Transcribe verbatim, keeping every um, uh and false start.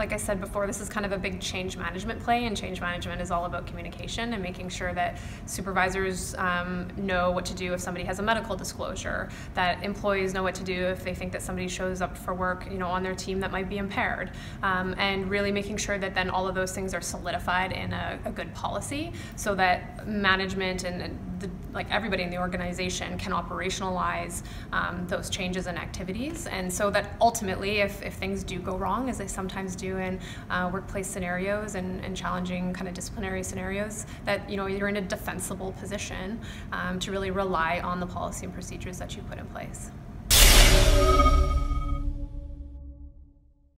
Like I said before, this is kind of a big change management play, and change management is all about communication and making sure that supervisors um, know what to do if somebody has a medical disclosure, that employees know what to do if they think that somebody shows up for work, you know, on their team that might be impaired, um, and really making sure that then all of those things are solidified in a, a good policy so that management and the, like everybody in the organization can operationalize um, those changes and activities, and so that ultimately if, if things do go wrong, as they sometimes do in uh, workplace scenarios and, and challenging kind of disciplinary scenarios, that you know you're in a defensible position um, to really rely on the policy and procedures that you put in place.